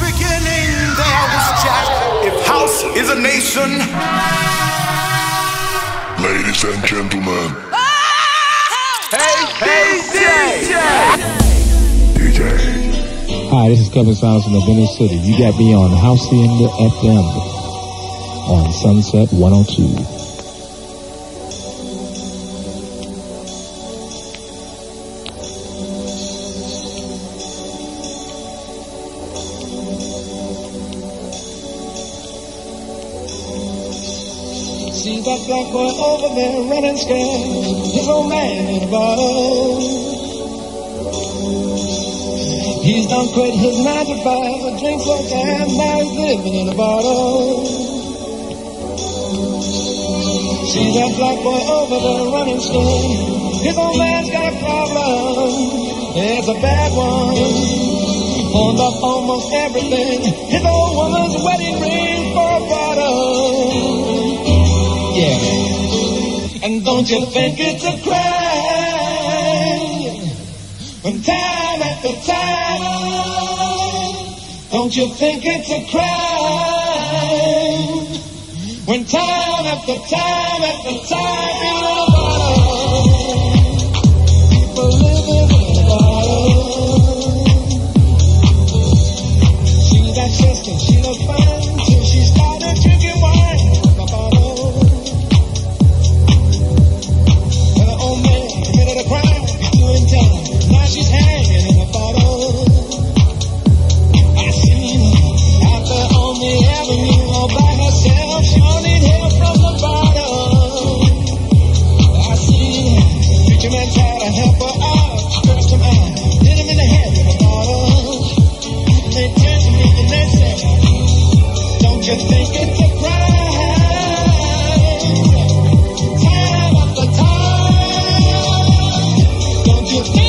beginning there was Jack. If house is a nation, ladies and gentlemen. Hey, DJ! Hi, this is Kevin Saunderson of Venice City. You got me on Halcyon FM on Sunset 102. See that black boy over there running scared, his old man in a bottle. He's done quit his 9 to 5, a drink like that, now he's living in a bottle. See that black boy over there running scared, his old man's got a problem. It's a bad one, pawned off almost everything, his old woman's wedding ring for a bottle. Yeah. And don't you think it's a crime when time after time? Don't you think it's a crime when time after time after time you live in a bottle? People living in a bottle. See that sister, she looked fine till she started drinking wine from a bottle. Now she's hanging in a bottle. I seen her out there on the avenue all by herself. She only hit from the bottle. I seen her preacher man try to help her out. She cursed him out, hit him in the head with a bottle. And they turned to me and they said, don't you think it's a crime? Time after time. Don't you think?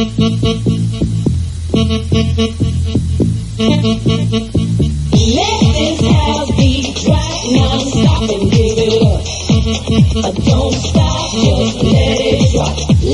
Don't stop, just let it drop. Let this heartbeat drop, non-stop and give it up. Don't stop, just let it drop. Am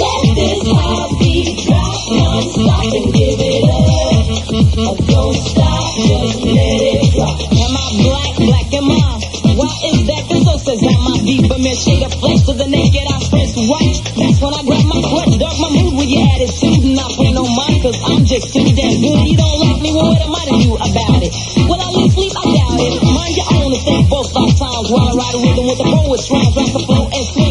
I black, black am I? Why is that the so says I'm my deeper man? Shade of flesh to the naked, I press white. That's when I grab my clutch, dark my mood with your attitude. And I put no mind, cause I'm just too damn good. You don't like me, well, what am I to do about it? When I lose sleep, I doubt it. Mind your own and think both off times while I ride a rhythm with the poets round.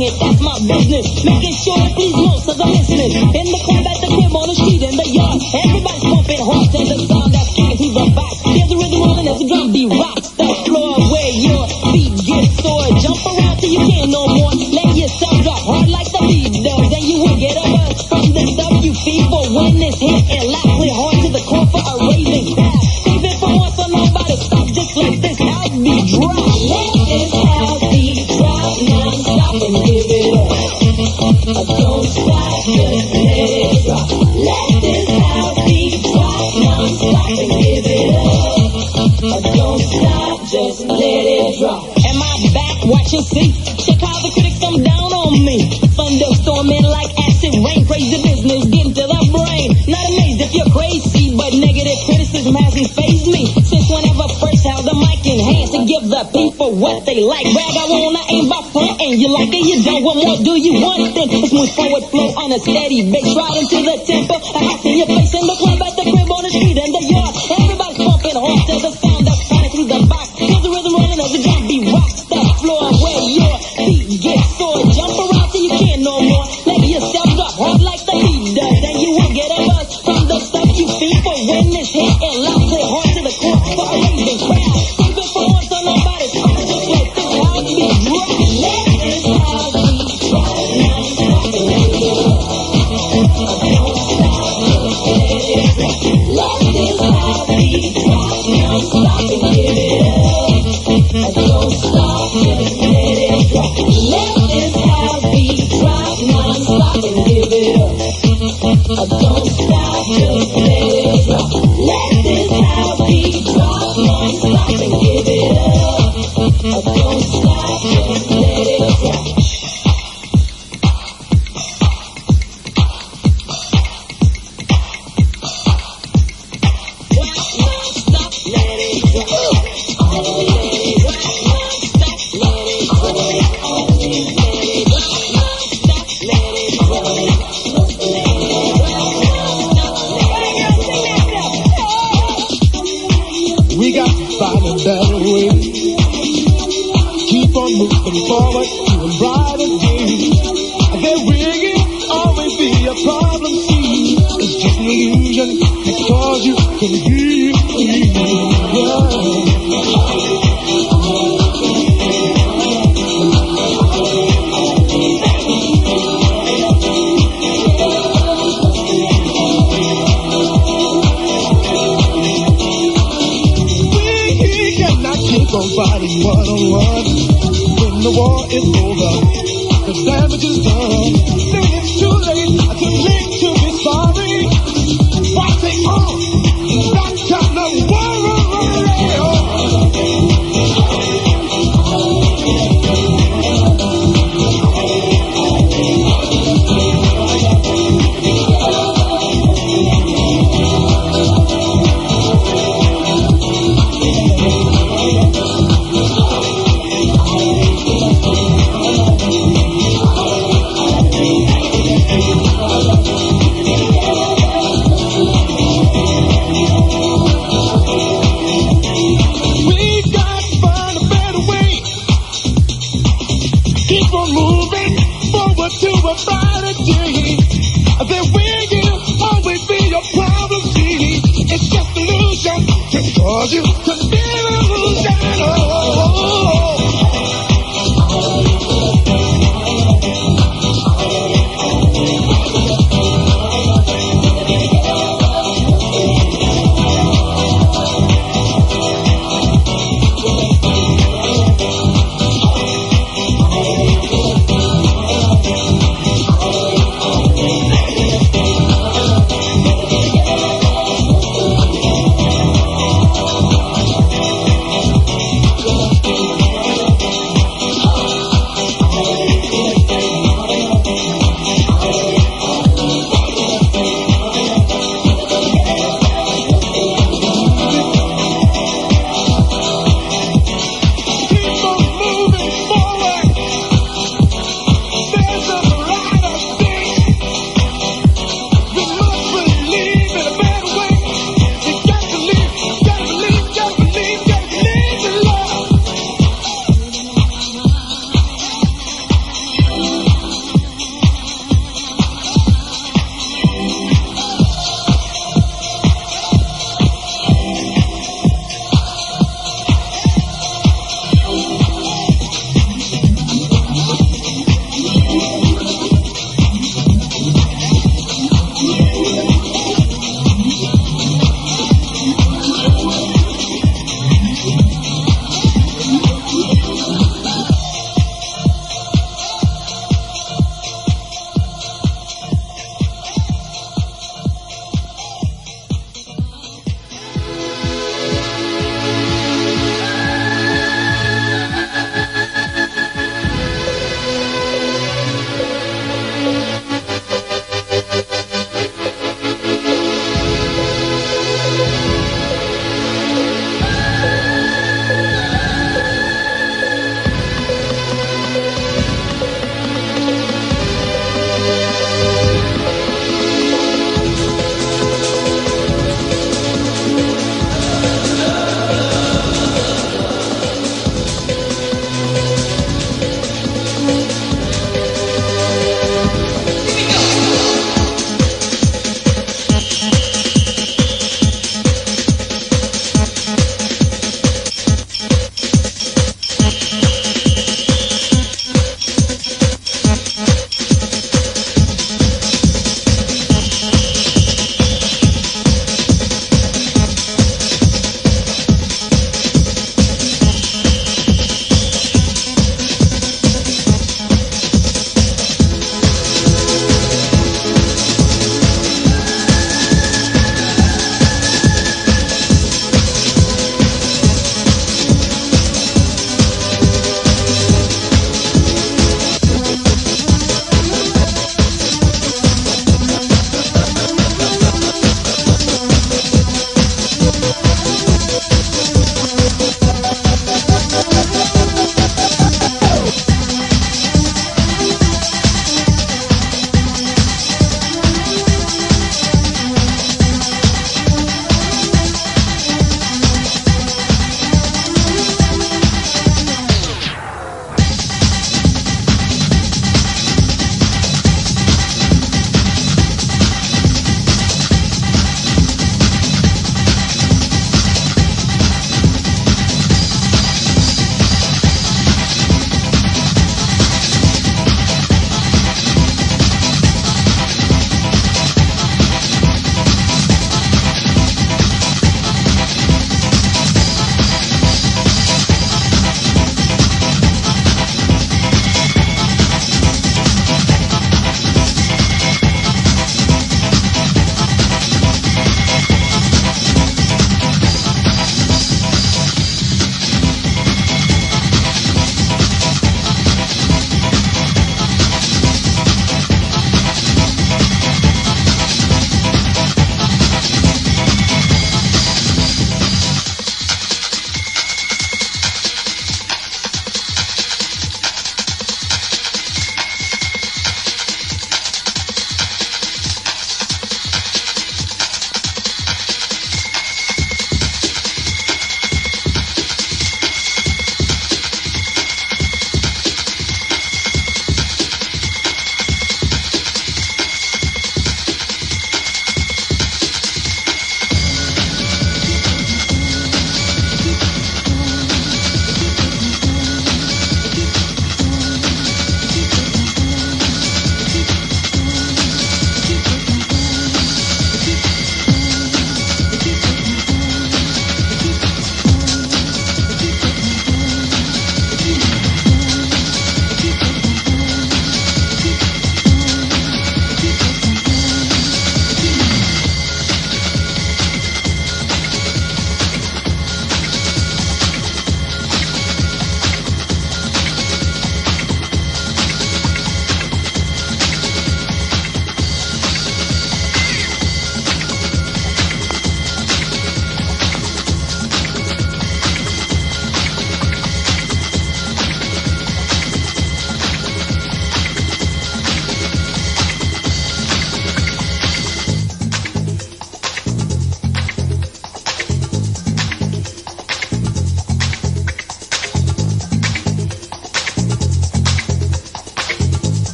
That's my business, making sure that these notes are listening. In the club, at the crib, on the street, in the yard, everybody's pumping hard to the sound that's kicking to the box. Here's the rhythm rolling as the drum de-rocks the floor where your feet get sore. Jump around till you can't no more. Let yourself drop hard like the beat does, and you will get a buzz from the stuff you feed for when it's hit and locked it hard to the core for a raising sound. Save it for once, so nobody stop. Just let this house be dry. Let this house be dry. Now stop and give it up. Don't stop, just let it drop. Let this house be dry. Now stop and give it up. Don't stop, just let it drop. Am I back? Watch and see. Check how the critics come down on me. Thunderstorm in like acid rain. Crazy business getting to the brain. Not amazed if you're crazy, but negative criticism hasn't fazed me. Since whenever first held the mic in hand to give the people what they like. Rag I want, I ain't by frontin'. You like it, you don't. What more do you want? Then it's move forward, flow on a steady bass. Right into the tempo. I can see your face in the club, at the crib, on the street, in the yard. Everybody's pumping hard to the sound that's fighting through the box. Feel the rhythm rolling as the drum be rocks the floor where your feet get sore. Jump around till you can't no more. Let yourself drop hard like the beat does, and you will get a buzz from the stuff you feel for when it's hit and loud to hard to the core for a raising crowd. Keep it for once, so nobody's hard. Just let this house be dry. Let this house be dry. Now stop and give it up. Don't stop, just let it drop. Let this house be dry. Now stop and give it up. Don't stop, just let it drop. Let this house be dry. Now stop and give it up. Don't stop, just let it drop. Let this house be dry. Now stop and give it up. Don't stop, just let it drop.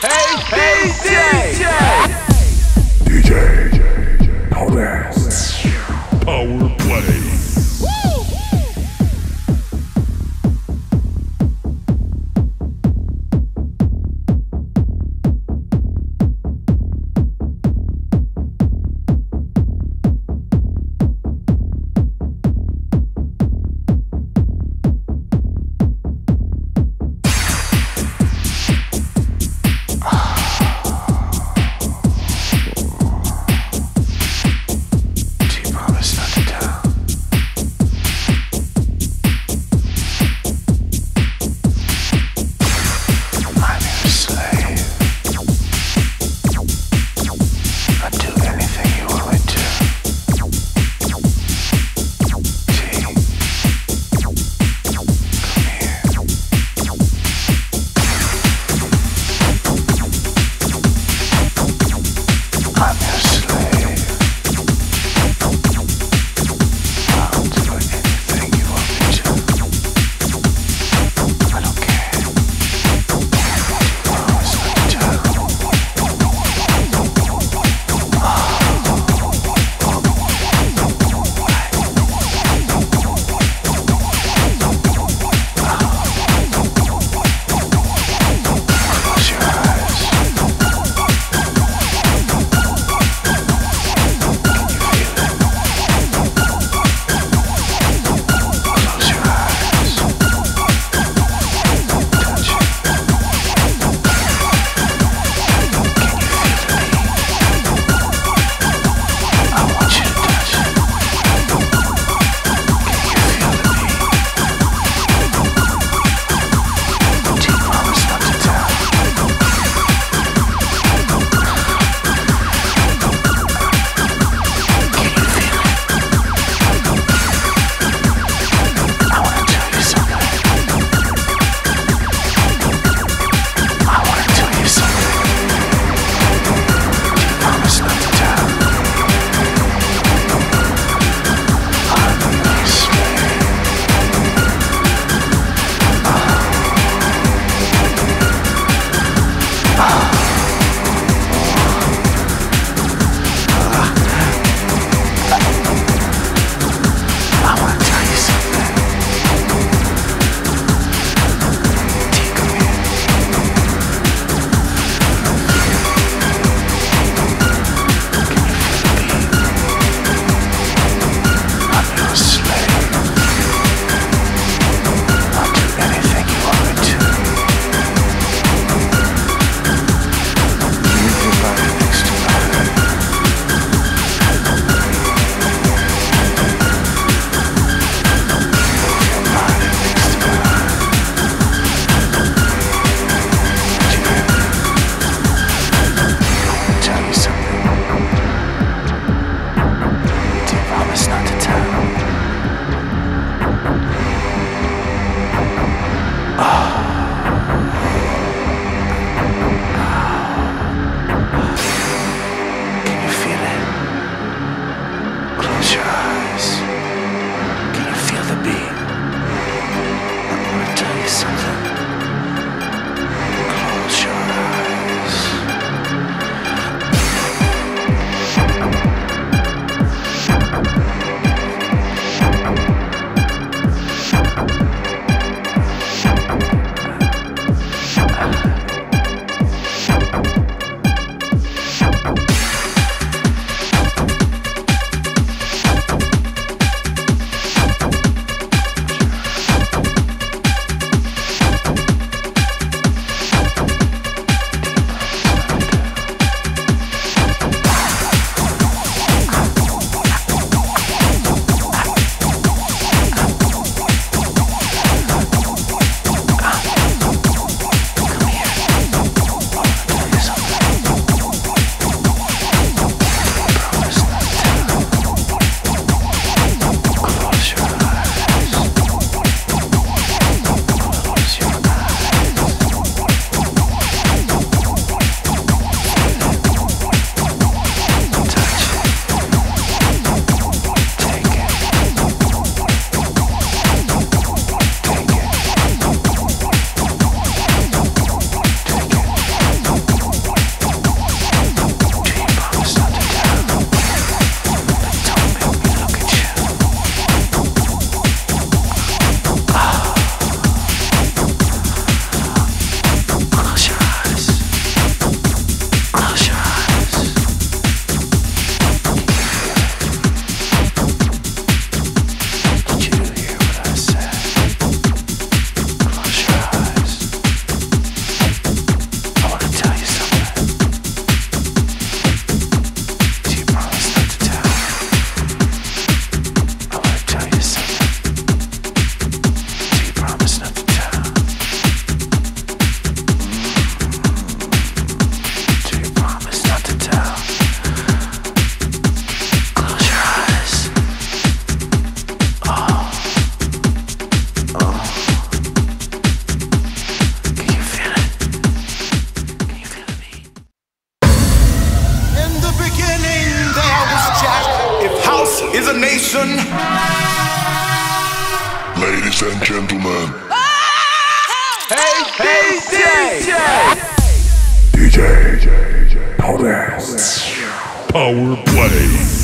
DJ Power Play. It's not the time. power play.